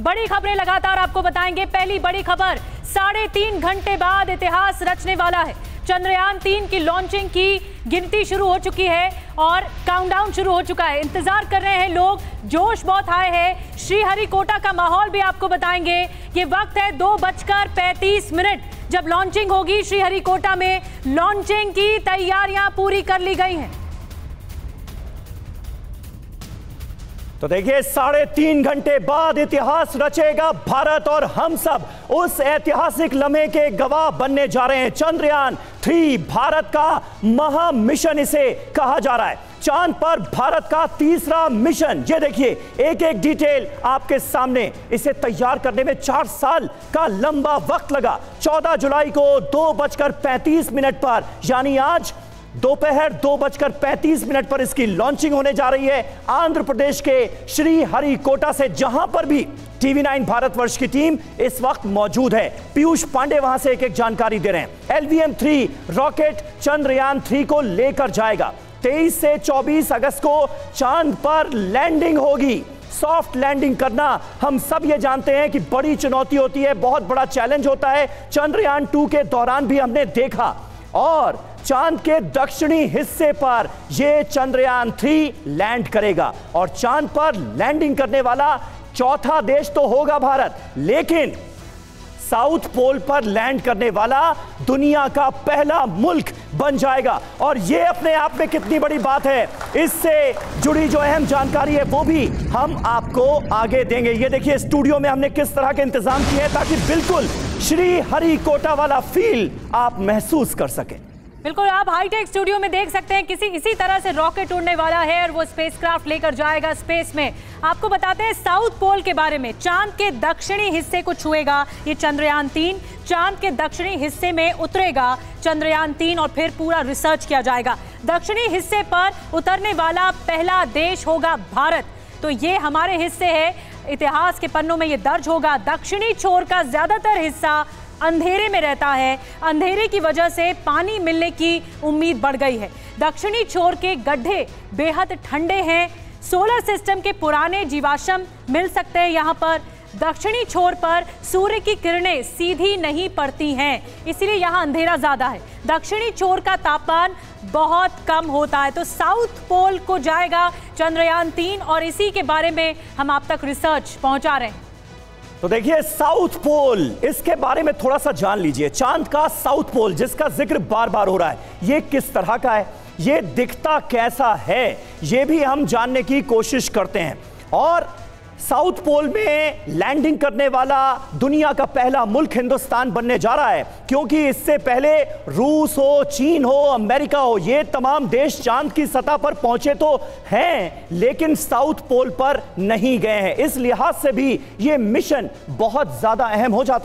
बड़ी खबरें लगातार आपको बताएंगे। पहली बड़ी खबर 3.5 घंटे बाद इतिहास रचने वाला है। चंद्रयान 3 की लॉन्चिंग की गिनती शुरू हो चुकी है और काउंटडाउन शुरू हो चुका है। इंतजार कर रहे हैं लोग, जोश बहुत हाई है। श्रीहरिकोटा का माहौल भी आपको बताएंगे। ये वक्त है 2:35 जब लॉन्चिंग होगी। श्रीहरिकोटा में लॉन्चिंग की तैयारियां पूरी कर ली गई हैं। तो देखिए 3.5 घंटे बाद इतिहास रचेगा भारत और हम सब उस ऐतिहासिक लम्हे के गवाह बनने जा रहे हैं। चंद्रयान 3 भारत का महामिशन इसे कहा जा रहा है। चांद पर भारत का तीसरा मिशन, ये देखिए एक एक डिटेल आपके सामने। इसे तैयार करने में 4 साल का लंबा वक्त लगा। 14 जुलाई को 2:35 पर यानी आज दोपहर 2:35 पर इसकी लॉन्चिंग होने जा रही है आंध्र प्रदेश के श्रीहरिकोटा से, जहां पर भी TV9 भारतवर्ष की टीम इस वक्त मौजूद है। पीयूष पांडे वहां से एक एक जानकारी दे रहे हैं। LVM-3 रॉकेट चंद्रयान 3 को लेकर जाएगा। 23 से 24 अगस्त को चांद पर लैंडिंग होगी। सॉफ्ट लैंडिंग करना हम सब ये जानते हैं कि बड़ी चुनौती होती है, बहुत बड़ा चैलेंज होता है। चंद्रयान 2 के दौरान भी हमने देखा। और चांद के दक्षिणी हिस्से पर यह चंद्रयान 3 लैंड करेगा और चांद पर लैंडिंग करने वाला चौथा देश तो होगा भारत, लेकिन साउथ पोल पर लैंड करने वाला दुनिया का पहला मुल्क बन जाएगा। और यह अपने आप में कितनी बड़ी बात है। इससे जुड़ी जो अहम जानकारी है वो भी हम आपको आगे देंगे। ये देखिए स्टूडियो में हमने किस तरह के इंतजाम किए हैं ताकि बिल्कुल श्रीहरिकोटा वाला फील आप महसूस कर सकें। बिल्कुल आप हाईटेक स्टूडियो में देख सकते हैं किसी इसी तरह से रॉकेट उड़ने वाला है और वो स्पेसक्राफ्ट लेकर जाएगा स्पेस में। आपको बताते हैं साउथ पोल के बारे में। चांद के दक्षिणी हिस्से को छुएगा ये चंद्रयान 3। चांद के दक्षिणी हिस्से में उतरेगा चंद्रयान 3 और फिर पूरा रिसर्च किया जाएगा। दक्षिणी हिस्से पर उतरने वाला पहला देश होगा भारत। तो ये हमारे हिस्से है, इतिहास के पन्नों में ये दर्ज होगा। दक्षिणी छोर का ज़्यादातर हिस्सा अंधेरे में रहता है। अंधेरे की वजह से पानी मिलने की उम्मीद बढ़ गई है। दक्षिणी छोर के गड्ढे बेहद ठंडे हैं। सोलर सिस्टम के पुराने जीवाश्म मिल सकते हैं यहाँ पर। दक्षिणी छोर पर सूर्य की किरणें सीधी नहीं पड़ती हैं, इसलिए यहाँ अंधेरा ज़्यादा है। दक्षिणी छोर का तापमान बहुत कम होता है। तो साउथ पोल को जाएगा चंद्रयान 3 और इसी के बारे में हम आप तक रिसर्च पहुँचा रहे हैं। तो देखिए साउथ पोल, इसके बारे में थोड़ा सा जान लीजिए। चांद का साउथ पोल जिसका जिक्र बार बार हो रहा है, ये किस तरह का है, ये दिखता कैसा है, ये भी हम जानने की कोशिश करते हैं। और साउथ पोल में लैंडिंग करने वाला दुनिया का पहला मुल्क हिंदुस्तान बनने जा रहा है, क्योंकि इससे पहले रूस हो, चीन हो, अमेरिका हो, ये तमाम देश चांद की सतह पर पहुंचे तो हैं लेकिन साउथ पोल पर नहीं गए हैं। इस लिहाज से भी ये मिशन बहुत ज़्यादा अहम हो जाता है।